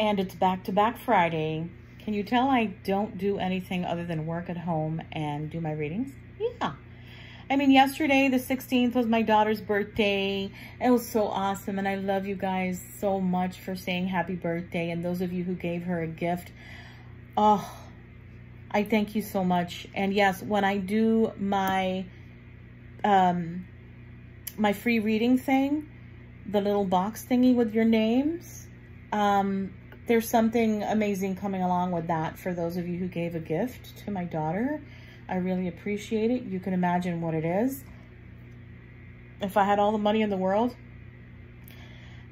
and it's back-to-back Friday. Can you tell I don't do anything other than work at home and do my readings? Yeah. I mean, yesterday, the 16th, was my daughter's birthday. It was so awesome, and I love you guys so much for saying happy birthday, and those of you who gave her a gift. Oh, I thank you so much. And yes, when I do my my free reading thing, the little box thingy with your names, there's something amazing coming along with that for those of you who gave a gift to my daughter. I really appreciate it. You can imagine what it is. If I had all the money in the world,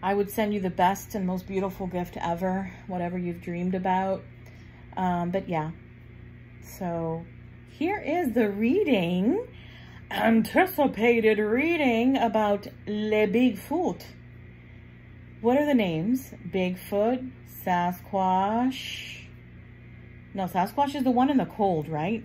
I would send you the best and most beautiful gift ever, whatever you've dreamed about. But yeah, so here is the reading, anticipated reading about Le Bigfoot. What are the names? Bigfoot, Sasquatch. No, Sasquatch is the one in the cold, right?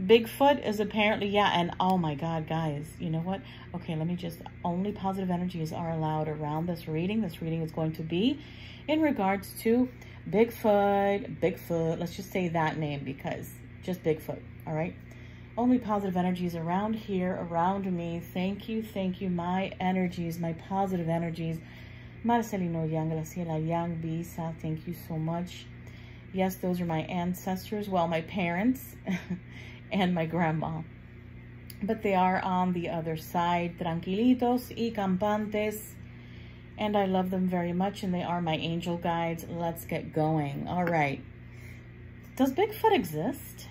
Bigfoot is apparently, yeah, and oh my God, guys, you know what? Okay, let me just, only positive energies are allowed around this reading. This reading is going to be in regards to Bigfoot, Bigfoot. Let's just say that name because just Bigfoot, all right? Only positive energies around here, around me. Thank you, my energies, my positive energies. Marcelino Young, Graciela Young, Bisa, thank you so much. Yes, those are my ancestors, well, my parents and my grandma. But they are on the other side, tranquilitos y campantes. And I love them very much, and they are my angel guides. Let's get going. All right. Does Bigfoot exist?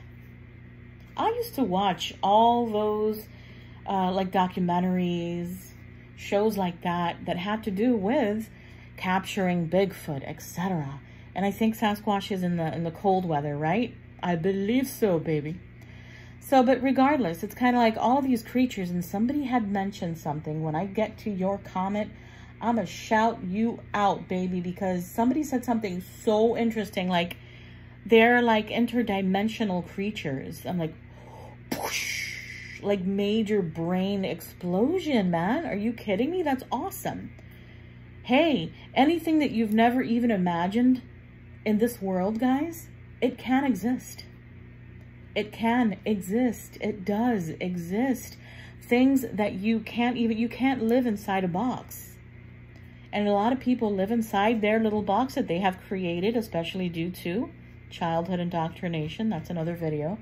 I used to watch all those like documentaries, shows like that, that had to do with capturing Bigfoot, etc. And I think Sasquatch is in the cold weather, right? I believe so, baby. So, but regardless, it's kind of like all of these creatures, and somebody had mentioned something. When I get to your comment, I'm going to shout you out, baby, because somebody said something so interesting, like they're like interdimensional creatures. I'm like, whoosh, like major brain explosion, man. Are you kidding me? That's awesome. Hey, anything that you've never even imagined in this world, guys, it can exist. It can exist. It does exist. Things that you can't even, you can't live inside a box. And a lot of people live inside their little box that they have created, especially due to childhood indoctrination. That's another video,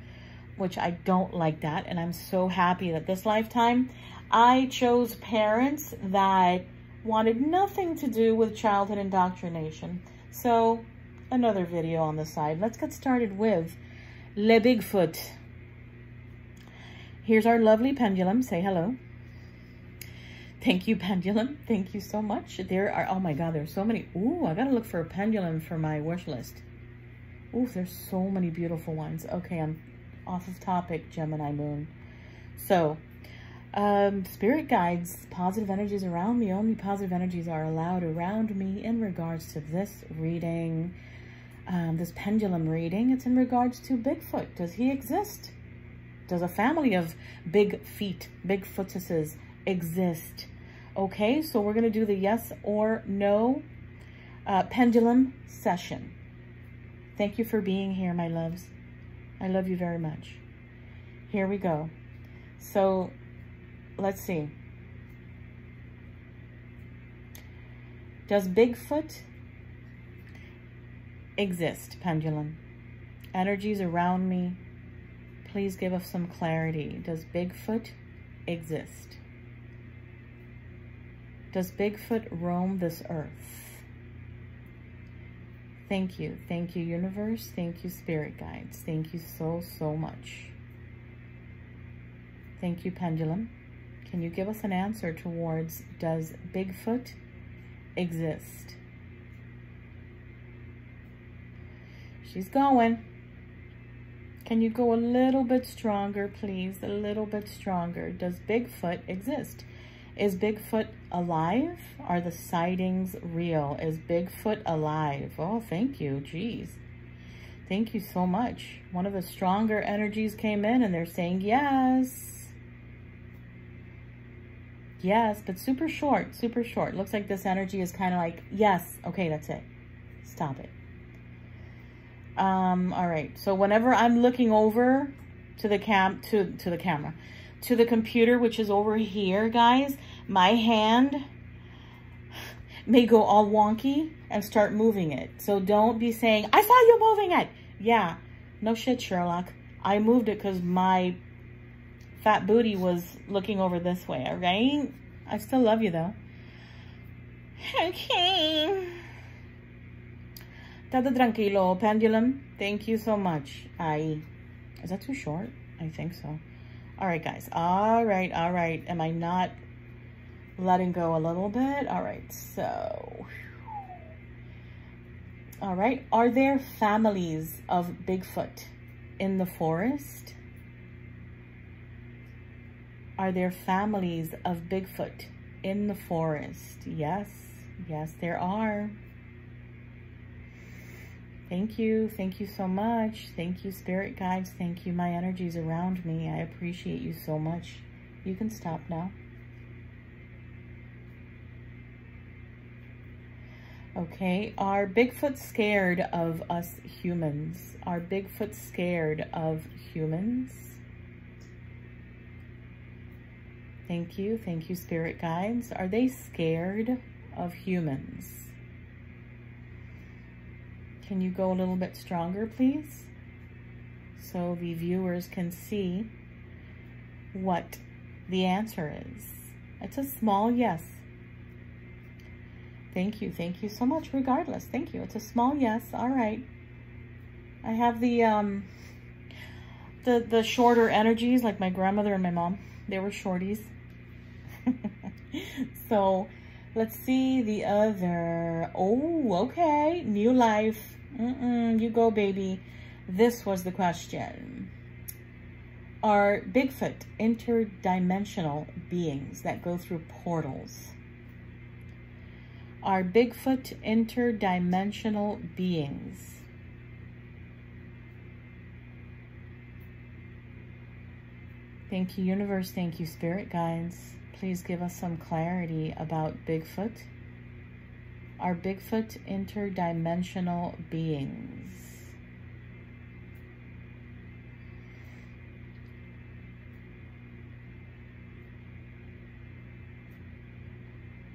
which I don't like that. And I'm so happy that this lifetime, I chose parents that wanted nothing to do with childhood indoctrination. So another video on the side. Let's get started with Le Bigfoot. Here's our lovely pendulum. Say hello. Thank you, pendulum. Thank you so much. There are, oh my God, there's so many. Ooh, I gotta look for a pendulum for my wish list. Ooh, there's so many beautiful ones. Okay, I'm off of topic, Gemini Moon. So, spirit guides, positive energies around me. Only positive energies are allowed around me in regards to this reading, this pendulum reading. It's in regards to Bigfoot. Does he exist? Does a family of big feet, big footuses exist? Okay, so we're going to do the yes or no pendulum session. Thank you for being here, my loves. I love you very much. Here we go. So let's see. Does Bigfoot exist, pendulum? Energies around me, please give us some clarity. Does Bigfoot exist? Does Bigfoot roam this earth? Thank you, universe. Thank you, spirit guides. Thank you so, so much. Thank you, pendulum. Can you give us an answer towards, does Bigfoot exist? She's going. Can you go a little bit stronger, please? A little bit stronger. Does Bigfoot exist? Is Bigfoot alive? Are the sightings real? Is Bigfoot alive? Oh, thank you. Jeez. Thank you so much. One of the stronger energies came in and they're saying yes. Yes, but super short, super short. Looks like this energy is kind of like, yes. Okay, that's it. Stop it. All right. So whenever I'm looking over to the camera, to the computer, which is over here, guys, my hand may go all wonky and start moving it. So don't be saying, I saw you moving it. Yeah, no shit, Sherlock. I moved it because my fat booty was looking over this way, all right? I still love you, though. Okay. Tata tranquilo, pendulum. Thank you so much. Is that too short? I think so. All right, guys. All right, all right. Am I not letting go a little bit? All right, so. All right. Are there families of Bigfoot in the forest? Are there families of Bigfoot in the forest? Yes. Yes, there are. Thank you. Thank you so much. Thank you, spirit guides. Thank you, my energies around me. I appreciate you so much. You can stop now. Okay. Are Bigfoot scared of us humans? Are Bigfoot scared of humans? Thank you. Thank you, spirit guides. Are they scared of humans? Can you go a little bit stronger, please? So the viewers can see what the answer is. It's a small yes. Thank you. Thank you so much. Regardless. Thank you. It's a small yes. All right. I have the shorter energies, like my grandmother and my mom. They were shorties. So let's see the other. Oh, okay. New life. You go, baby. This was the question. Are Bigfoot interdimensional beings that go through portals? Are Bigfoot interdimensional beings? Thank you, universe. Thank you, spirit guides. Please give us some clarity about Bigfoot. Are Bigfoot interdimensional beings?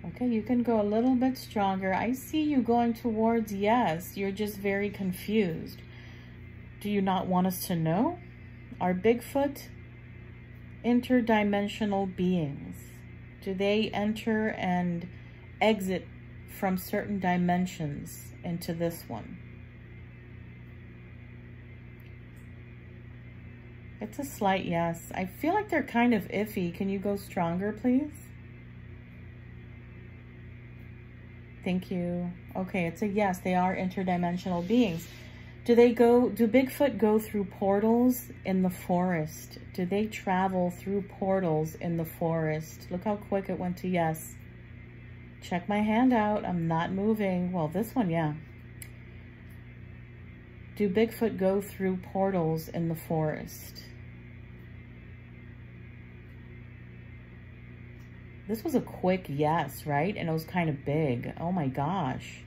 Okay, you can go a little bit stronger. I see you going towards yes. You're just very confused. Do you not want us to know? Are Bigfoot interdimensional beings? Do they enter and exit from certain dimensions into this one? It's a slight yes. I feel like they're kind of iffy. Can you go stronger, please? Thank you. Okay, it's a yes. They are interdimensional beings. Do Bigfoot go through portals in the forest? Do they travel through portals in the forest? Look how quick it went to yes. Check my hand out. I'm not moving. Well, this one, yeah. Do Bigfoot go through portals in the forest? This was a quick yes, right? And it was kind of big. Oh my gosh.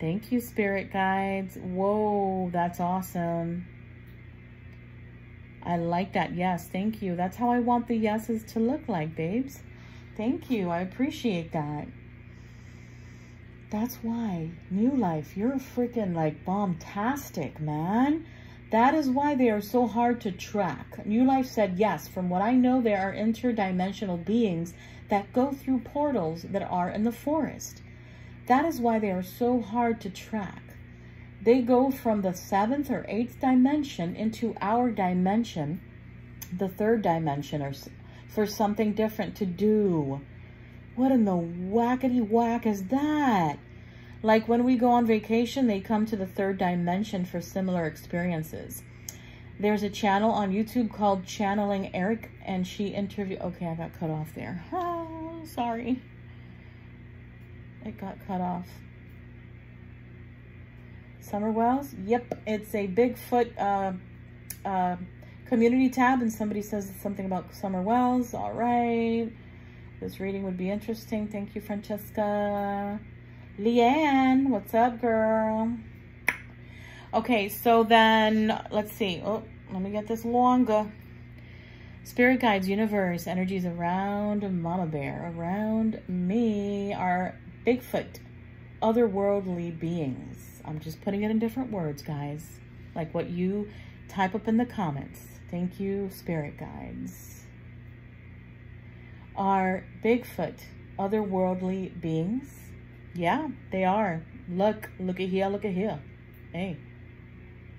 Thank you, spirit guides. Whoa, that's awesome. I like that. Yes, thank you. That's how I want the yeses to look like, babes. Thank you. I appreciate that. That's why, New Life, you're freaking like bombtastic, man. That is why they are so hard to track. New Life said, yes, from what I know, there are interdimensional beings that go through portals that are in the forest. That is why they are so hard to track. They go from the 7th or 8th dimension into our dimension, the 3rd dimension, or for something different to do. What in the whackety whack is that? Like when we go on vacation, they come to the 3rd dimension for similar experiences. There's a channel on YouTube called Channeling Eric, and she interviewed... Okay, I got cut off there. Oh, sorry. It got cut off. Summer Wells? Yep, it's a Bigfoot community tab, and somebody says something about Summer Wells. All right. This reading would be interesting. Thank you, Francesca. Leanne, what's up, girl? Okay, so then let's see. Oh, let me get this longer. Spirit guides, universe, energies around Mama Bear, around me are Bigfoot, otherworldly beings. I'm just putting it in different words, guys, like what you type up in the comments. Thank you, spirit guides. Are Bigfoot otherworldly beings? Yeah, they are. Look at here, look at here. Hey,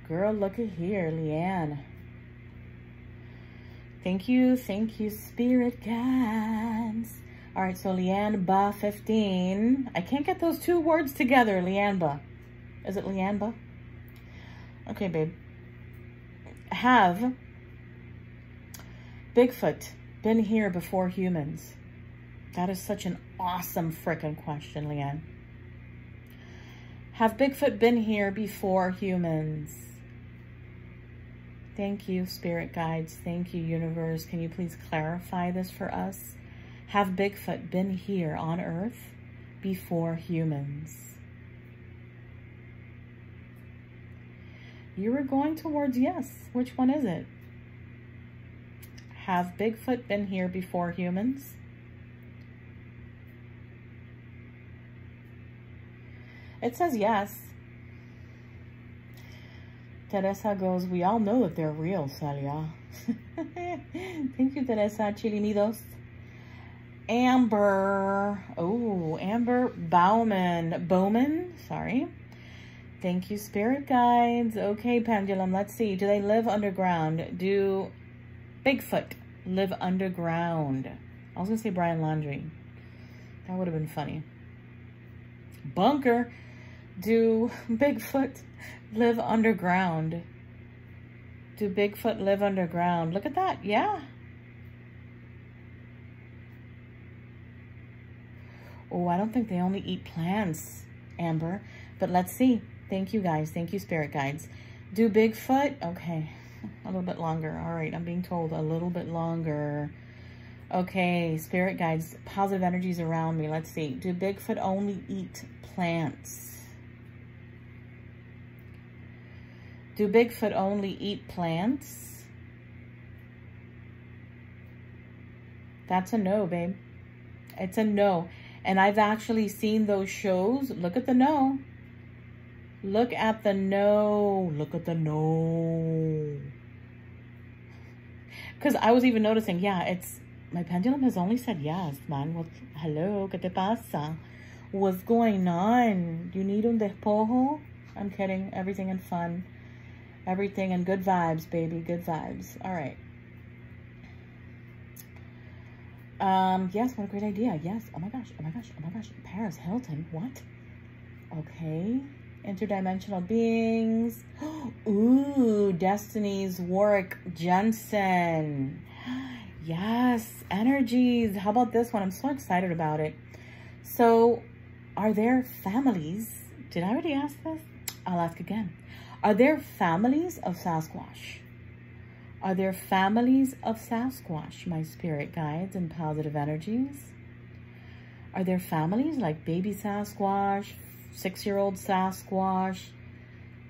girl, look at here, Leanne. Thank you, spirit guides. All right, so Leanne Ba 15. I can't get those two words together, Leanne Ba. Is it Leanne Ba? Okay, babe. Have Bigfoot been here before humans? That is such an awesome frickin' question, Leanne. Have Bigfoot been here before humans? Thank you, spirit guides. Thank you, universe. Can you please clarify this for us? Have Bigfoot been here on Earth before humans? You were going towards yes. Which one is it? Have Bigfoot been here before humans? It says yes. Teresa goes, we all know that they're real, Celia. Thank you, Teresa. Chili Midos. Amber. Oh, Amber Bowman. Bowman, sorry. Thank you, spirit guides. Okay, pendulum, let's see. Do they live underground? Do Bigfoot live underground? I was going to say Brian Laundry. That would have been funny. Bunker. Do Bigfoot live underground? Do Bigfoot live underground? Look at that. Yeah. Oh, I don't think they only eat plants, Amber. But let's see. Thank you, guys. Thank you, spirit guides. Do Bigfoot... Okay. A little bit longer. All right. I'm being told a little bit longer. Okay. Spirit guides, positive energies around me. Let's see. Do Bigfoot only eat plants? Do Bigfoot only eat plants? That's a no, babe. It's a no. And I've actually seen those shows. Look at the no. Look at the no. Look at the no. Because I was even noticing, yeah, it's... My pendulum has only said yes, man. What's, hello, ¿qué te pasa? What's going on? You need un despojo? I'm kidding. Everything in fun. Everything and good vibes, baby. Good vibes. All right. Yes, what a great idea. Yes. Oh my gosh. Oh my gosh. Oh my gosh. Paris Hilton. What? Okay. Interdimensional beings. Ooh, Destiny's Warwick Jensen. Yes. Energies. How about this one? I'm so excited about it. So, are there families? Did I already ask this? I'll ask again. Are there families of Sasquatch? Are there families of Sasquatch, my spirit guides and positive energies? Are there families like baby Sasquatch, 6-year-old Sasquatch,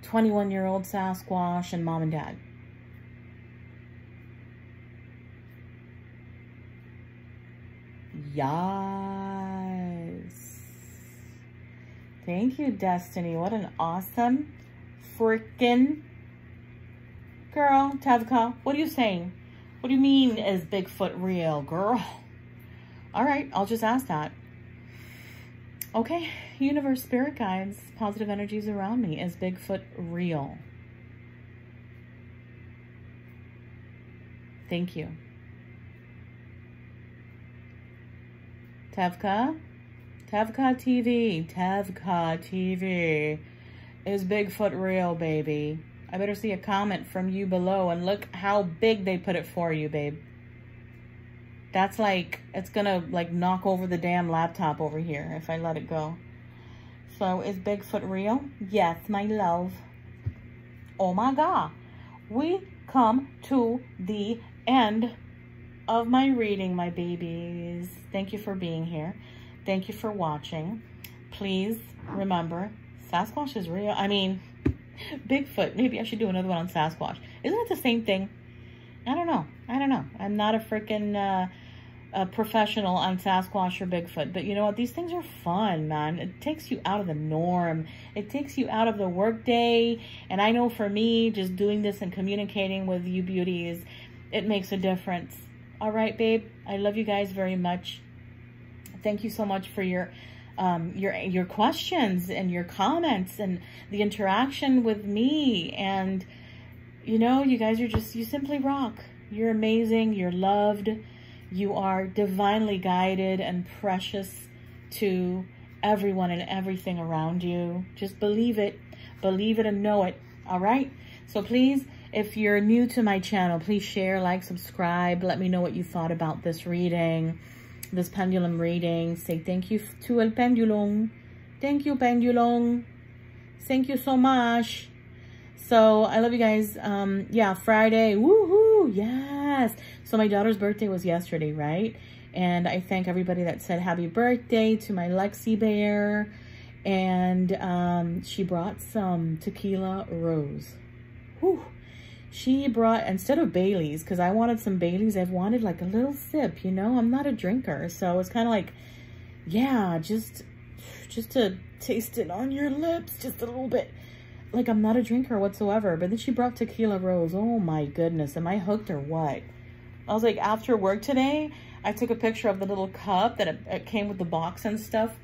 21-year-old Sasquatch, and mom and dad? Yes. Thank you, Destiny. What an awesome... Freaking girl, Tevka, what are you saying? What do you mean is Bigfoot real, girl? All right, I'll just ask that. Okay, universe, spirit guides, positive energies around me. Is Bigfoot real? Thank you. Tevka, Tevka TV, Tevka TV. Is Bigfoot real, baby? I better see a comment from you below, and look how big they put it for you, babe. That's like, it's gonna like knock over the damn laptop over here if I let it go. So, is Bigfoot real? Yes, my love. Oh my God. We come to the end of my reading, my babies. Thank you for being here. Thank you for watching. Please remember, Sasquatch is real. I mean, Bigfoot. Maybe I should do another one on Sasquatch. Isn't it the same thing? I don't know. I don't know. I'm not a freaking professional on Sasquatch or Bigfoot. But you know what? These things are fun, man. It takes you out of the norm. It takes you out of the workday. And I know for me, just doing this and communicating with you beauties, it makes a difference. All right, babe. I love you guys very much. Thank you so much for your questions and your comments and the interaction with me. And you know, you guys are just, you simply rock. You're amazing. You're loved. You are divinely guided and precious to everyone and everything around you. Just believe it and know it. All right. So please, if you're new to my channel, please share, like, subscribe. Let me know what you thought about this reading, this pendulum reading. Say thank you to El Pendulum. Thank you, Pendulum. Thank you so much. So I love you guys. Yeah, Friday. Woohoo! Yes. So my daughter's birthday was yesterday, right? And I thank everybody that said happy birthday to my Lexi Bear. And she brought some tequila rose. Whew. She brought, instead of Bailey's, because I wanted some Bailey's, I've wanted like a little sip, you know? I'm not a drinker, so it's kind of like, yeah, just to taste it on your lips, just a little bit. Like, I'm not a drinker whatsoever. But then she brought tequila rose. Oh, my goodness. Am I hooked or what? I was like, after work today, I took a picture of the little cup that it came with the box and stuff.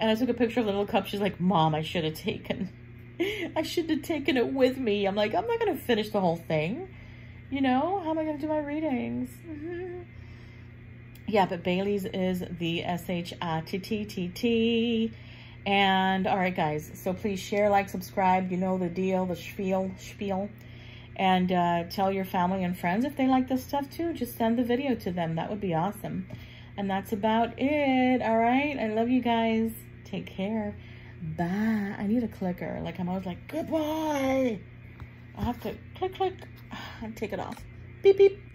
And I took a picture of the little cup. She's like, Mom, I should have taken it with me. I'm like, I'm not going to finish the whole thing. You know, how am I going to do my readings? Yeah, but Bailey's is the S-H-I-T-T-T-T. And all right, guys, so please share, like, subscribe. You know the deal, the spiel. And tell your family and friends if they like this stuff too. Just send the video to them. That would be awesome. And that's about it. All right. I love you guys. Take care. Bye. I need a clicker. Like, I'm always like, goodbye. I'll have to click, click, and take it off. Beep, beep.